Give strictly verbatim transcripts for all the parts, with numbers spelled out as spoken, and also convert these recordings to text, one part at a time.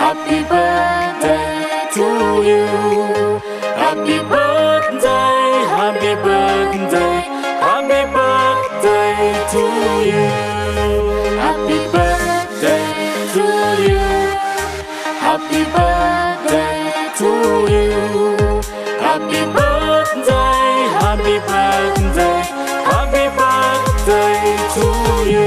Happy birthday to you. Happy birthday, happy birthday, happy birthday to you. Happy birthday to you. Happy birthday to you. Happy birthday, happy birthday, happy birthday to you.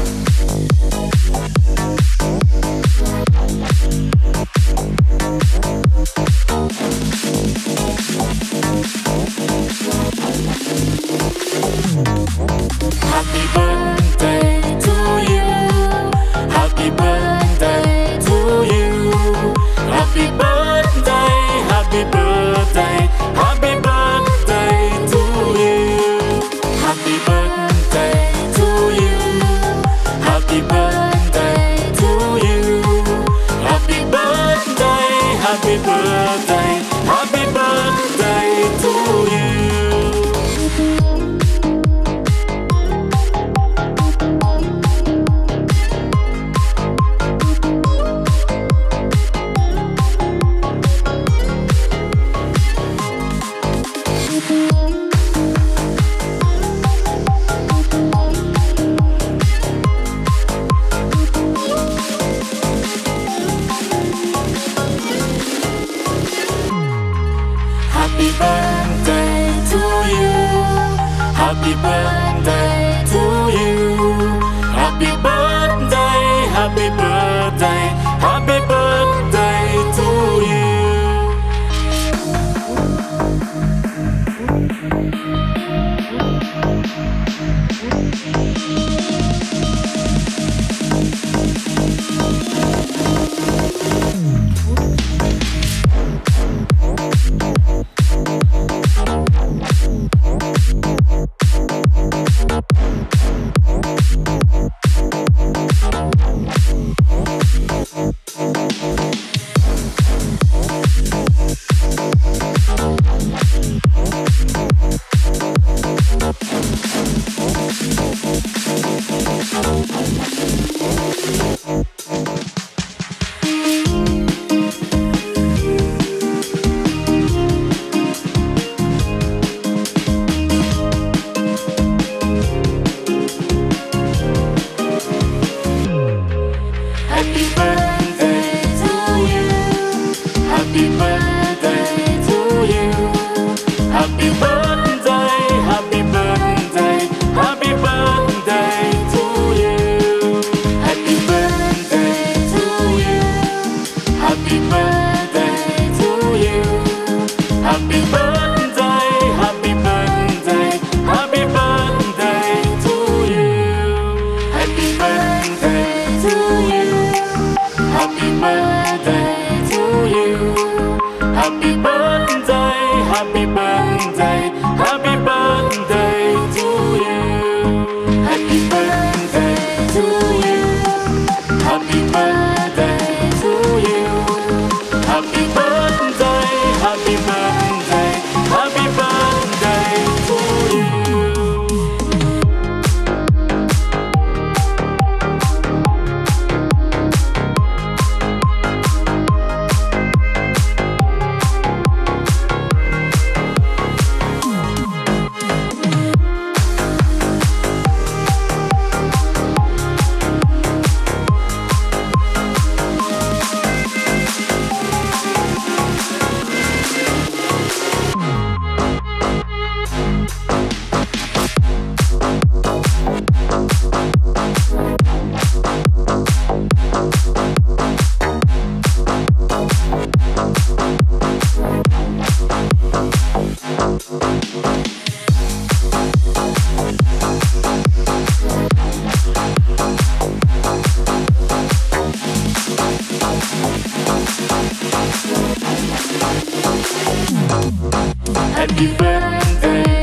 Happy birthday to you.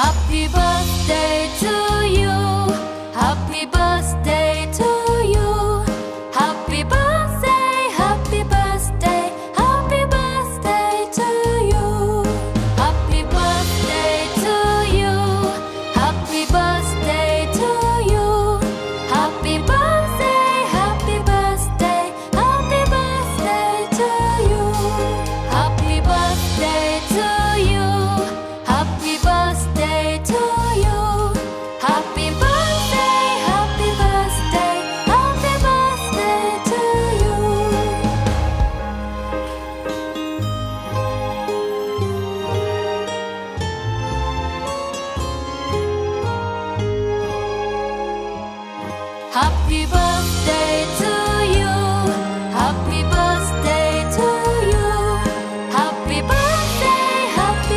Happy birthday to you. Happy birthday to you. Happy birthday, happy birthday, happy birthday to you. Happy birthday to you. Happy birthday to you. Happy birthday, happy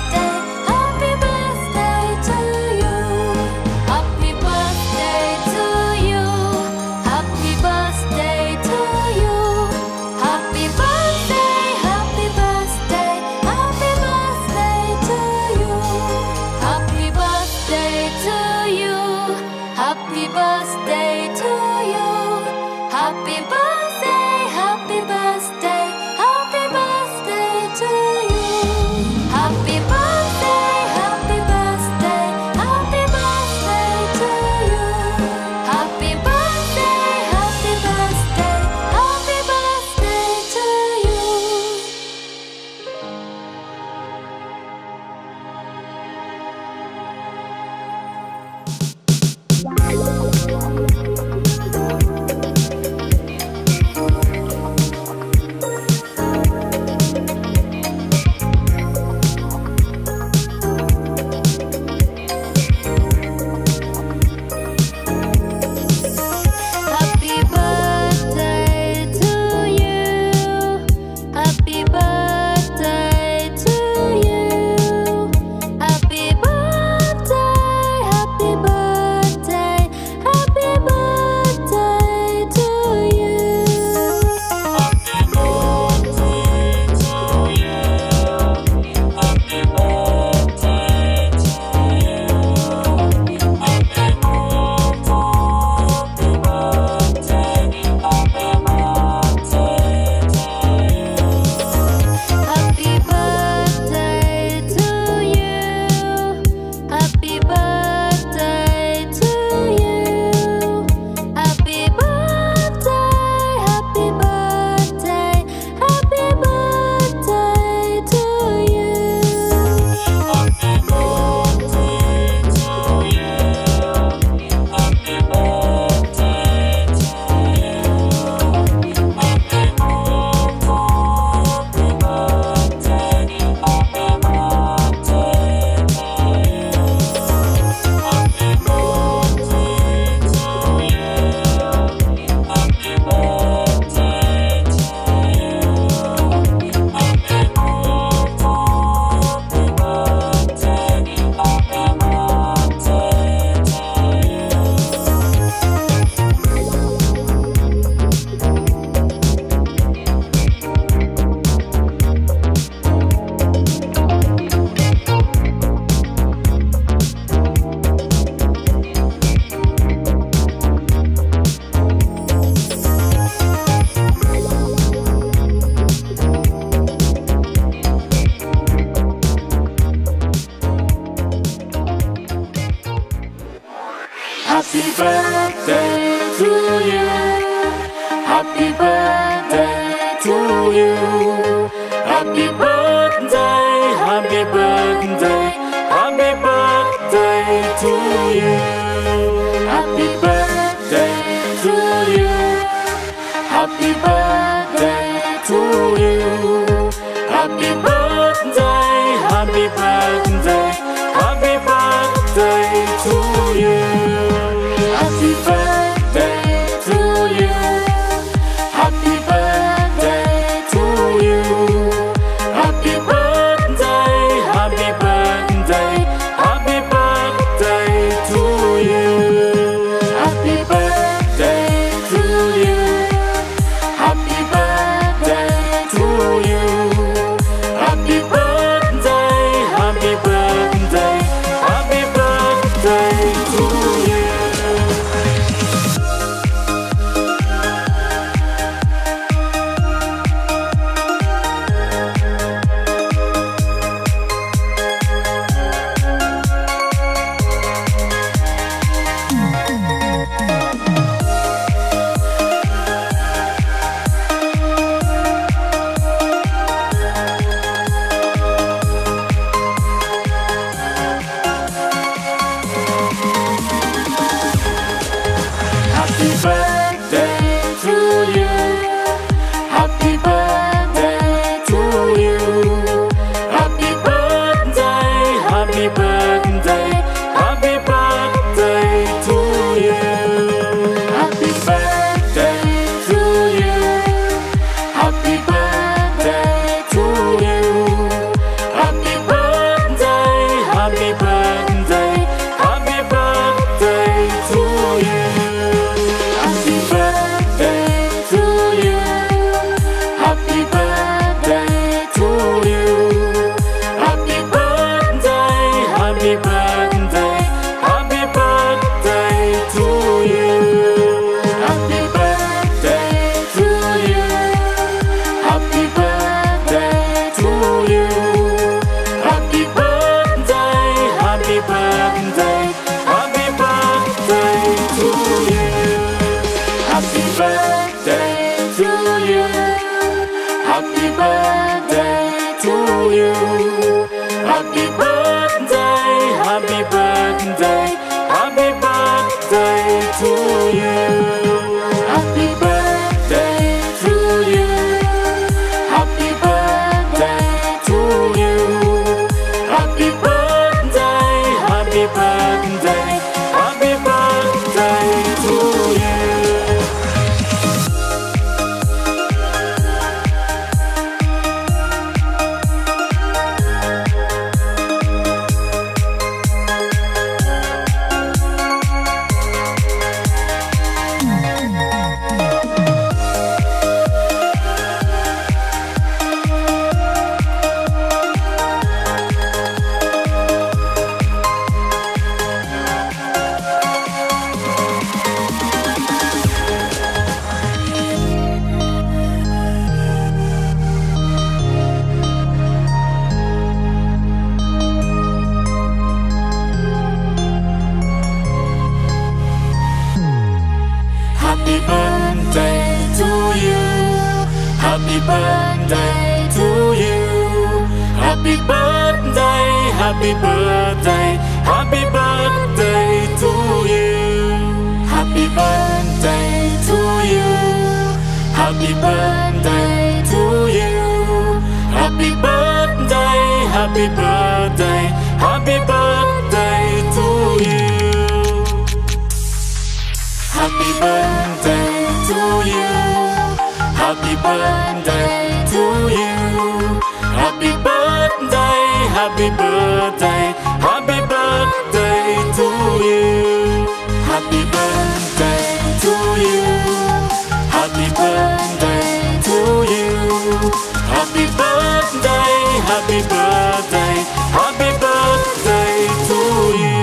birthday, happy birthday to you. Happy birthday to you. Happy birthday. Happy birthday to you. Happy birthday to you. Happy birthday, happy birthday, happy birthday to you. Happy birthday to you. Happy birthday to you. Happy birthday, happy birthday, happy birthday to you. Happy birthday to you. Happy birthday. Happy birthday, happy birthday, happy birthday to you. Happy birthday, happy birthday, happy birthday to you. Happy birthday, happy birthday, happy birthday to you. Happy birthday to you. Happy birthday to you. Happy birthday to you. Happy birthday, happy birthday, happy birthday to you. Happy birthday to you. Happy birthday to you. Happy birthday, happy birthday, happy birthday to you. Happy birthday, happy birthday to you. Happy birthday to you. Happy birthday to you. Happy birthday, happy birthday, happy birthday to you. Happy birthday to you. Happy birthday to you. Happy birthday. Happy birthday, happy birthday to you.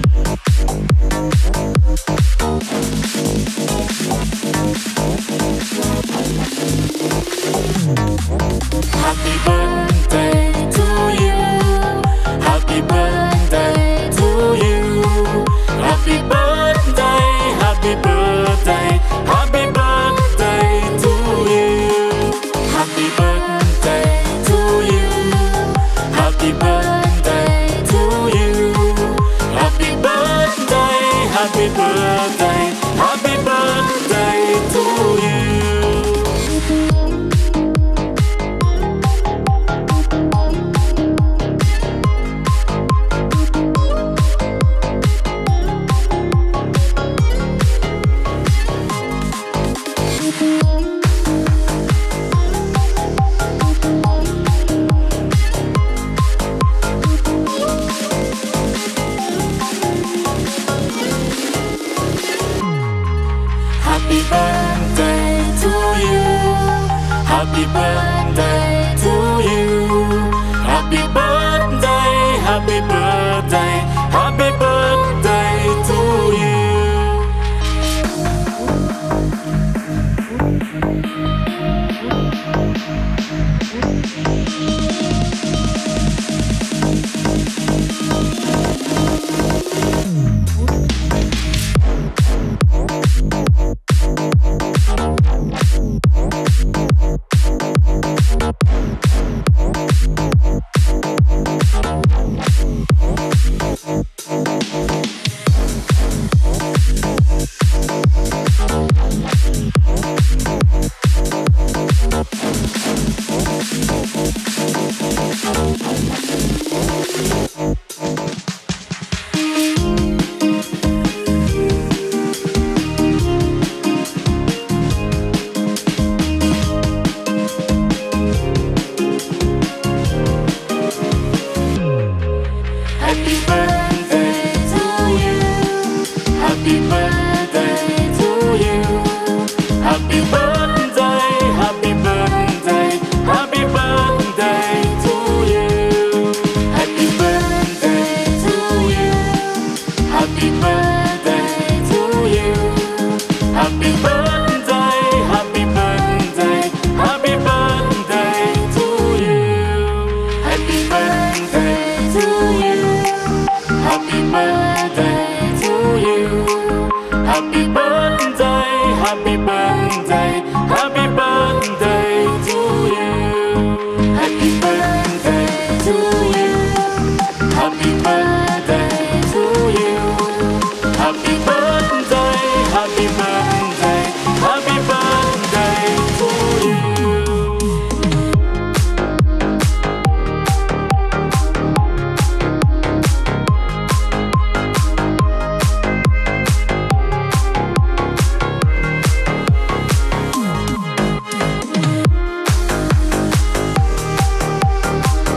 Happy birthday to you. Happy birthday to you. Happy birthday, happy birthday, happy birthday to you. Happy birthday to you. Happy birthday to you. Happy birthday, happy birthday, happy birthday to you. Happy birthday to you. Happy birthday to you. Happy birthday, happy birthday, happy birthday to you. Happy birthday to you. Happy birthday to you. Happy birthday, happy birthday, happy birthday to you. Happy birthday to you. Happy birthday to you. Happy birthday, happy birthday, happy birthday to you. Happy birthday, happy birthday to you. Happy birthday to you. Happy birthday to you. Happy birthday, happy birthday, happy birthday to you. Happy birthday. Happy birthday to you. Happy birthday, happy birthday, happy birthday to you. Happy birthday to you. Happy birthday to you. Happy birthday, happy birthday, happy birthday to you. Happy birthday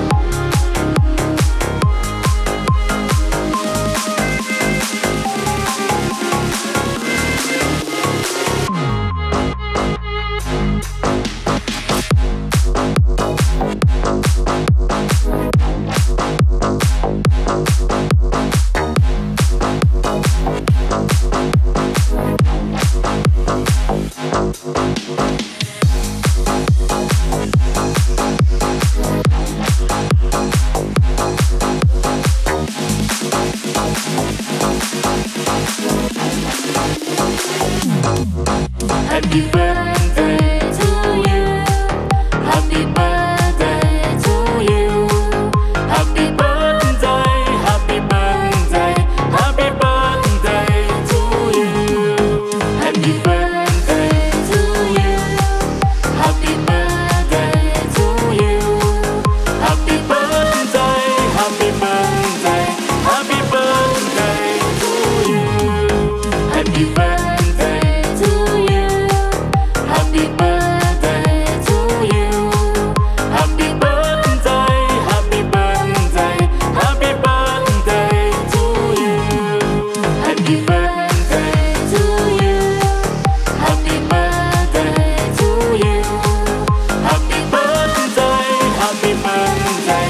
to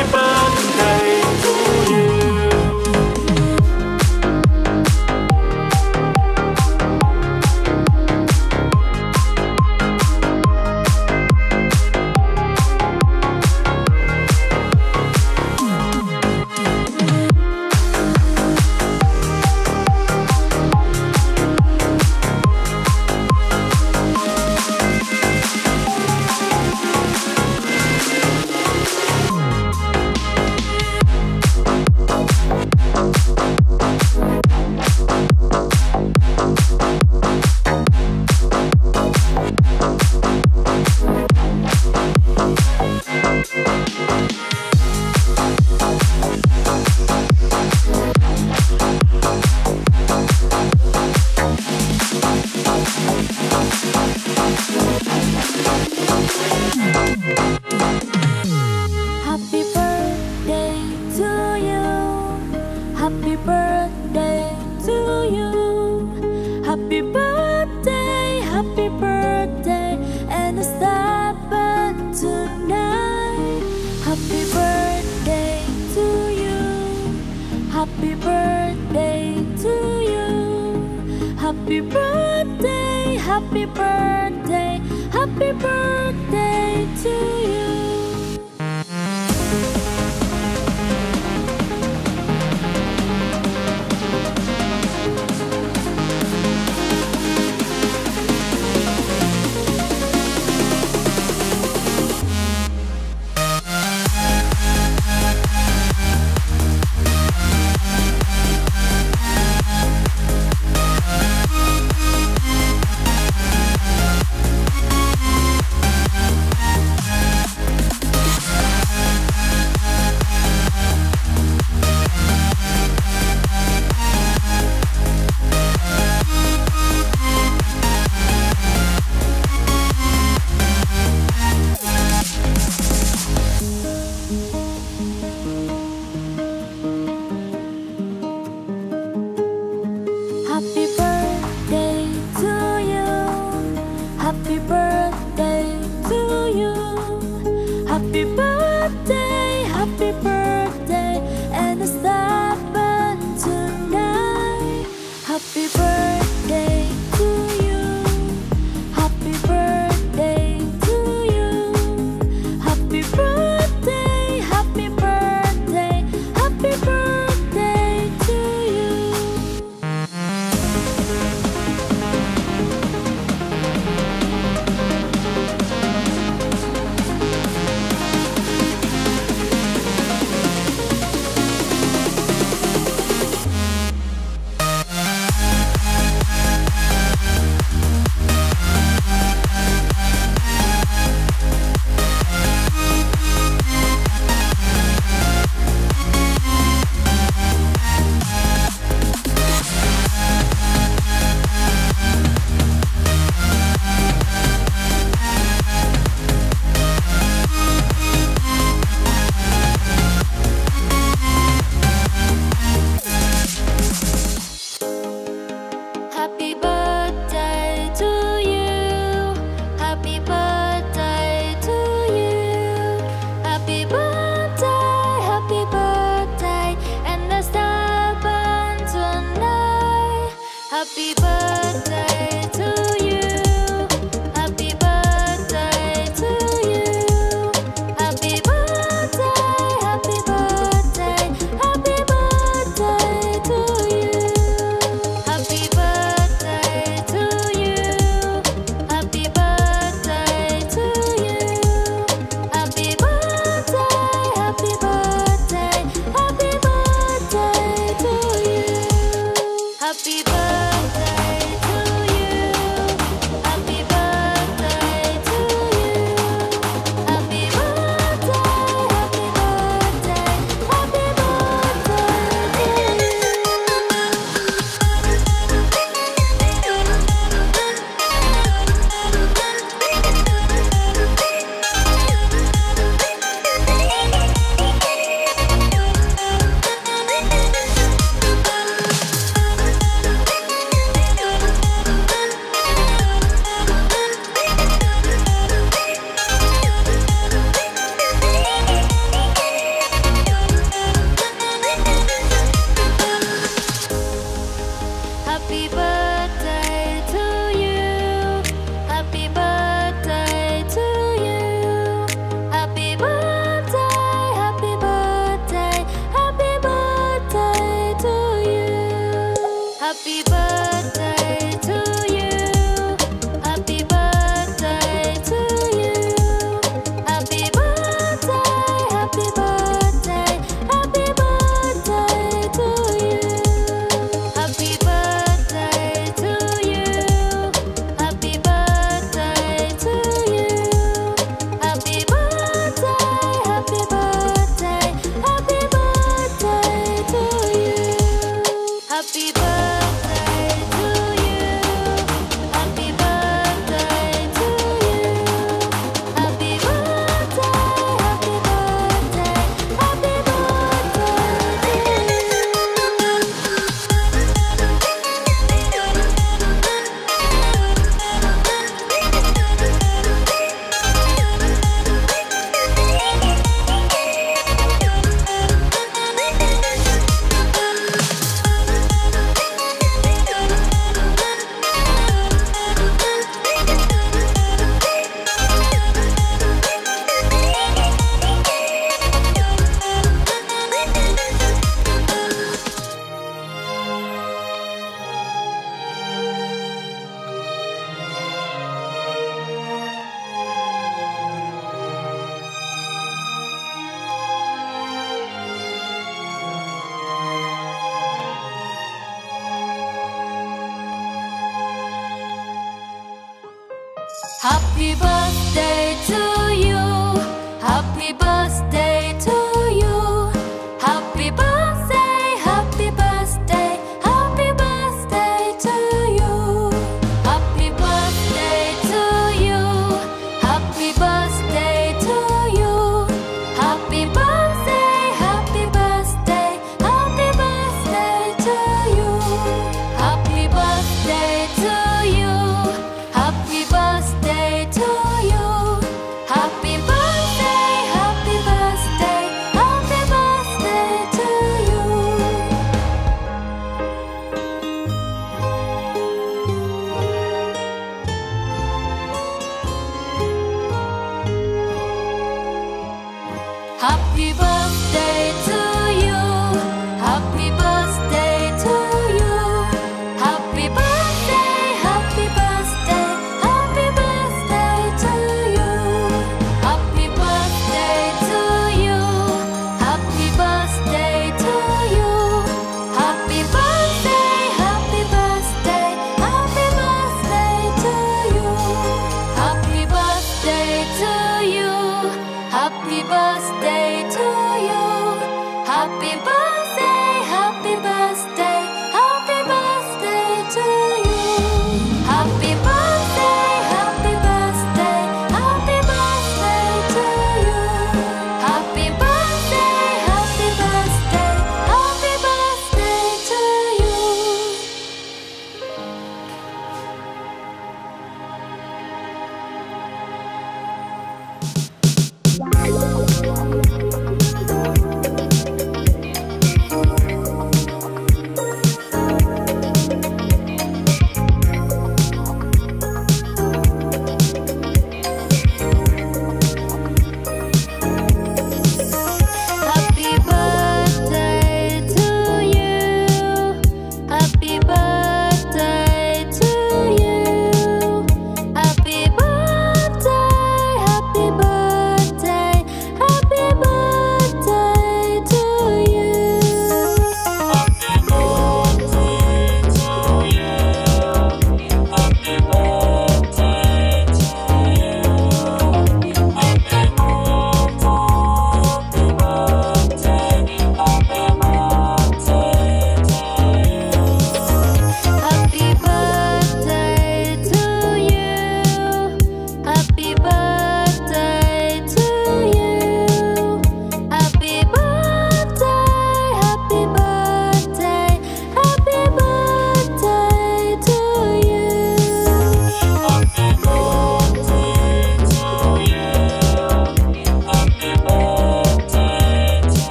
you. Happy birthday to you. Happy birthday, happy birthday, happy birthday to you. Happy birthday to you. Happy birthday to you. Happy birthday, happy birthday, happy birthday to you. Happy birthday. Happy birthday to you. Happy birthday, happy birthday, and stop it tonight. Happy birthday to you. Happy birthday to you. Happy birthday, happy birthday, happy birthday to you.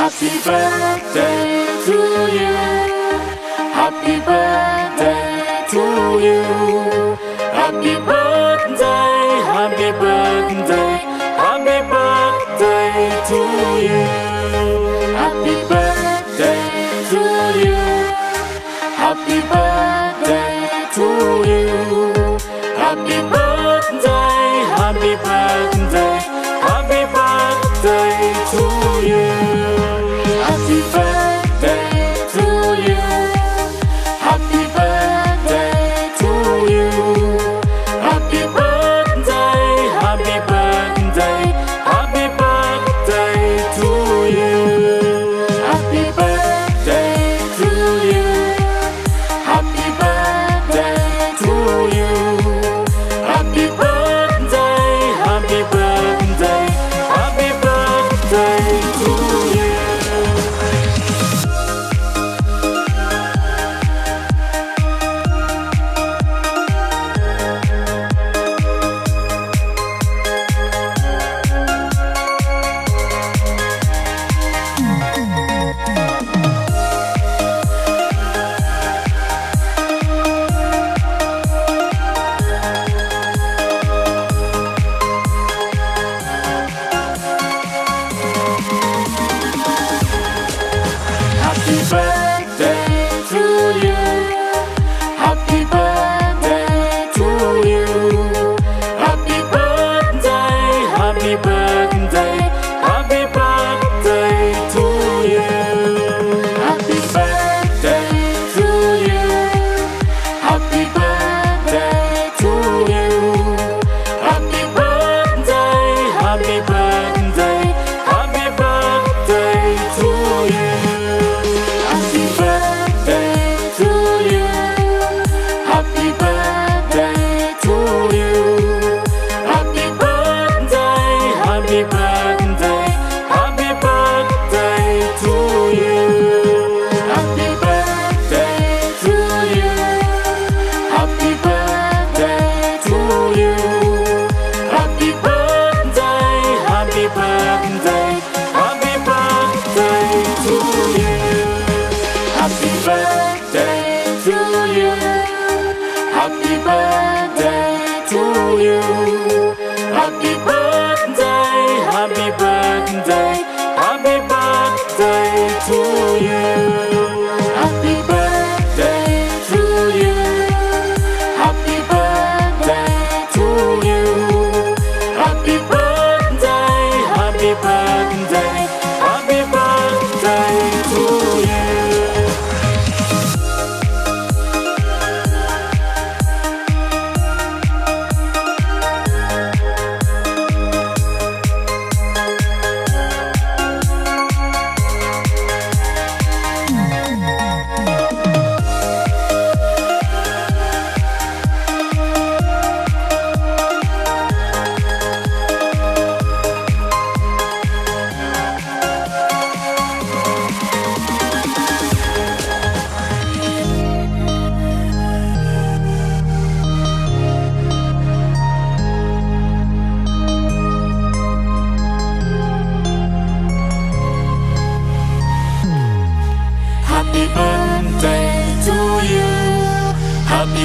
Happy birthday to you. Happy birthday to you. Happy birthday, happy birthday, happy birthday to you. Happy birthday to you. Happy birthday to you. Happy birthday, happy birthday, happy birthday to you. Happy birthday to you. Happy birthday to you. Happy birthday, happy birthday, happy birthday to you. Happy birthday to you. Happy you. Happy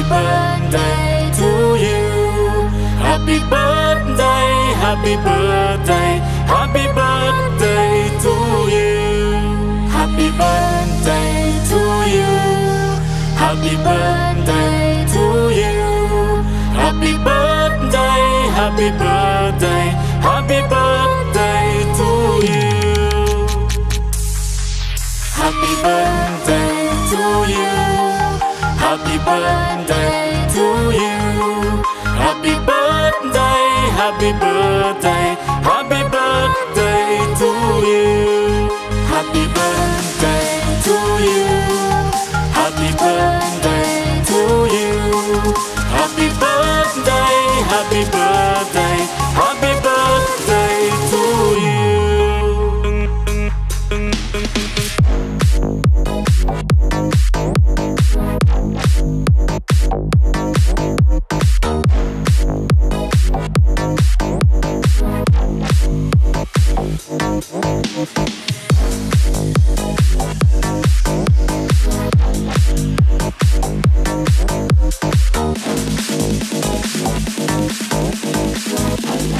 birthday, happy birthday, happy birthday to you. Happy birthday to you. Happy birthday to you. Happy birthday, happy birthday, happy birthday to you. Happy birthday to you. Happy birthday to you. Happy birthday, happy birthday, happy birthday to you. Happy birthday to you. Happy birthday to you. Happy birthday, happy birthday, happy birthday to you. Happy birthday to you. Happy birthday to you. Happy birthday, happy birthday, happy birthday to you. Happy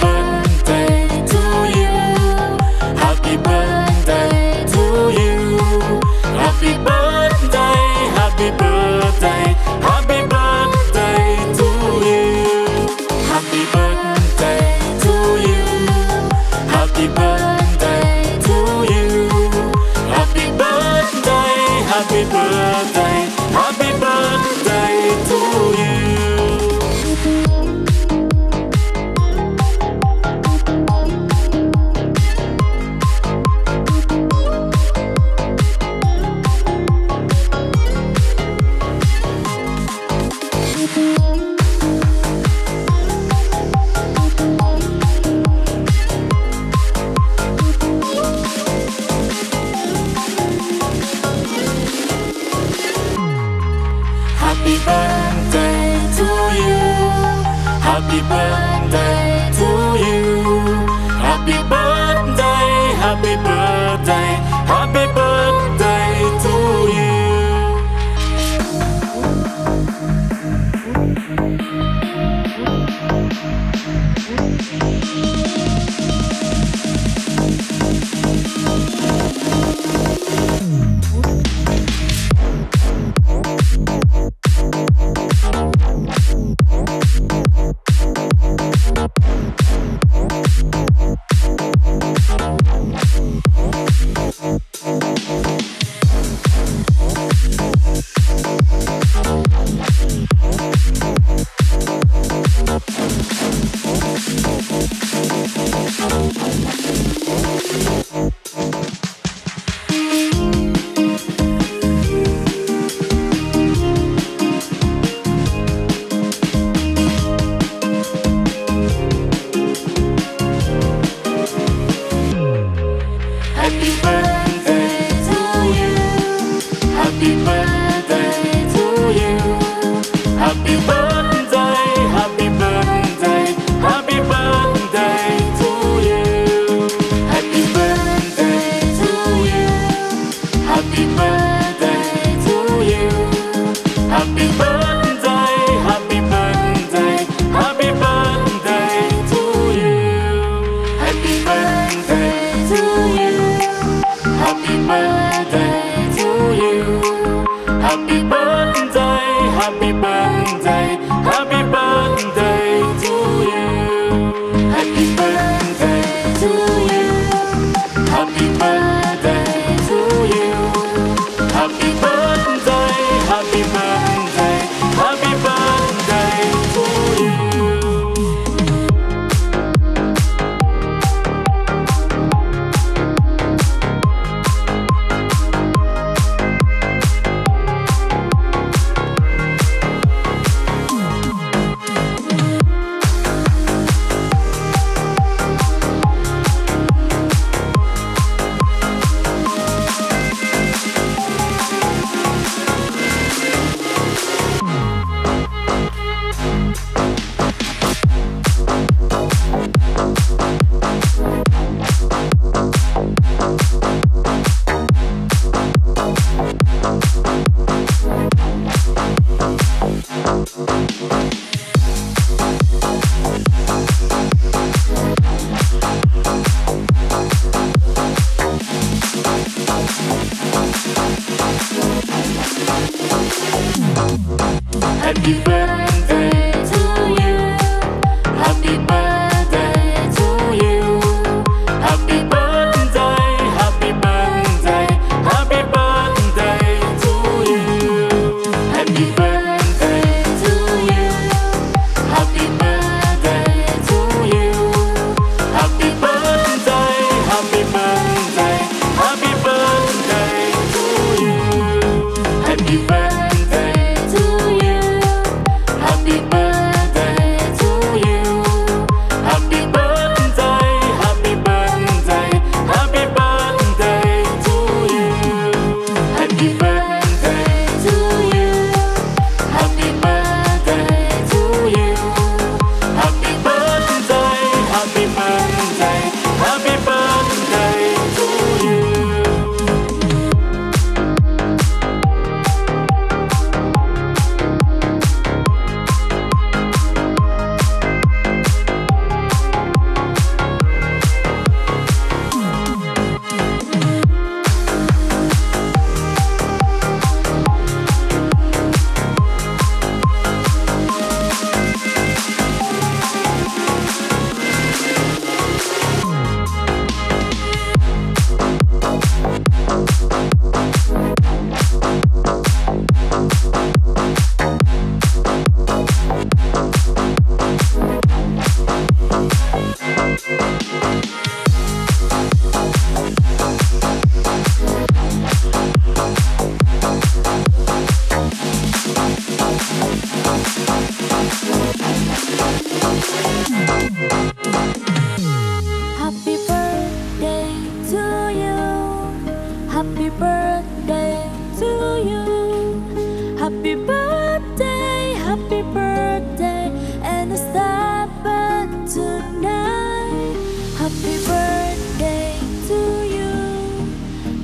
birthday to you. Happy birthday to you. Happy birthday, happy birthday, happy birthday to you. Happy birthday, happy birthday to you. Happy birthday to you. Happy birthday to you. Happy birthday, happy birthday, happy birthday to Happy birthday. Happy birthday, happy birthday, happy birthday to you. Happy birthday to you. Happy birthday to you. Happy birthday, happy birthday, happy birthday to you. Happy birthday to you. Happy birthday to you. Happy birthday, happy birthday, happy birthday to you. Happy birthday to you. Happy birthday to you. Happy birthday, happy birthday, happy birthday to you. Happy birthday. Happy birthday to you. Happy birthday, happy birthday, and a star bird tonight. Happy birthday to you.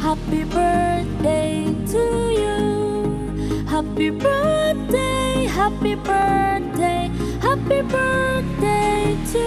Happy birthday to you. Happy birthday, happy birthday, happy birthday to you.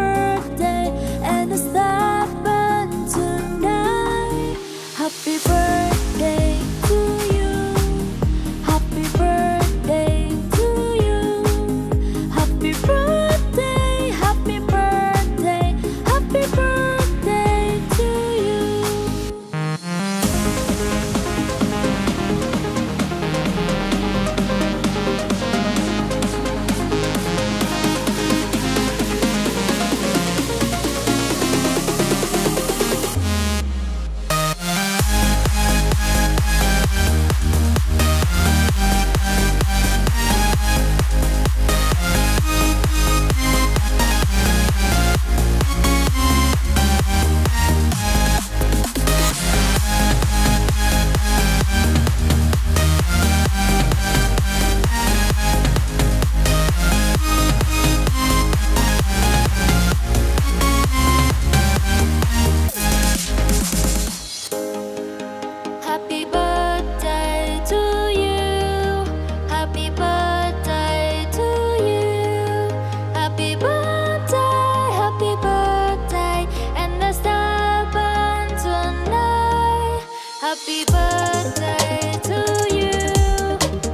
Happy birthday to you.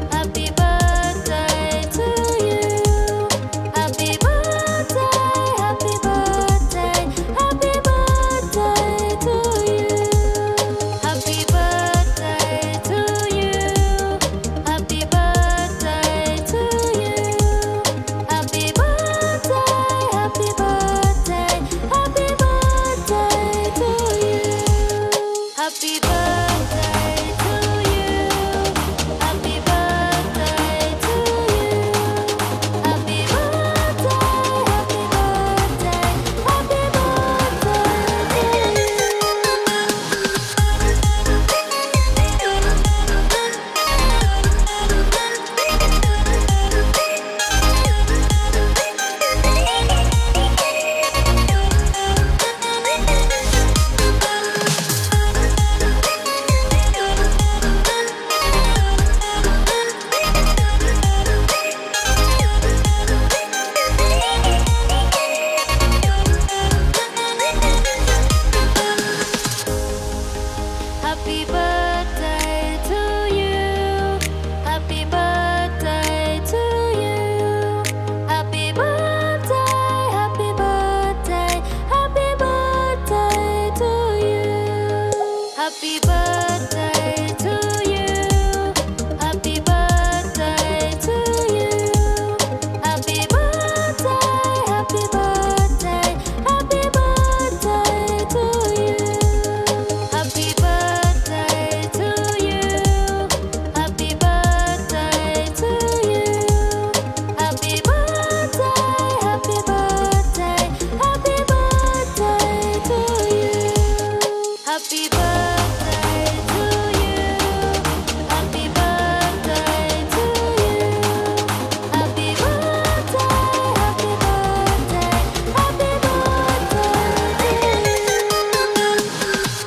Happy birthday to you. Happy birthday, happy birthday, happy birthday to you. Happy birthday to you. Happy birthday to you. Happy birthday, happy birthday, happy birthday to you. Happy birthday. Happy birthday to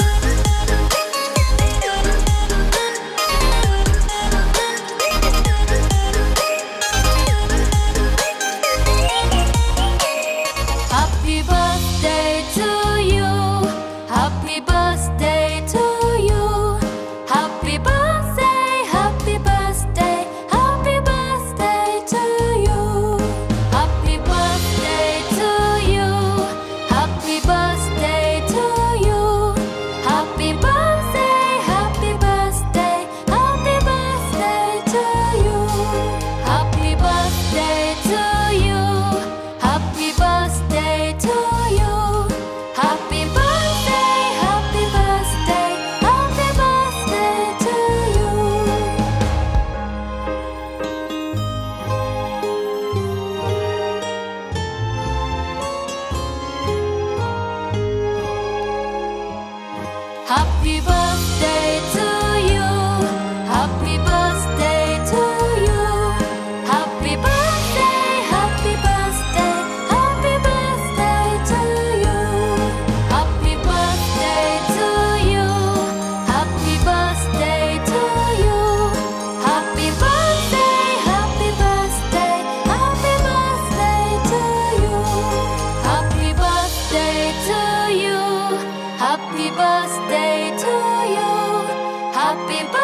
you. Happy birthday to you. Happy birthday, happy birthday, happy birthday to you. Happy birthday to you. Happy birthday to you. Happy birthday to you. Happy birthday, happy birthday, happy birthday. Happy birthday to you. Happy birthday. Happy birthday to you. Happy birthday to you. Happy birthday, happy birthday, happy birthday to you. Happy birthday to you. Happy birthday to you. Happy birthday, happy birthday, happy birthday to you. Happy birthday to you. Happy birthday to you. Happy birthday.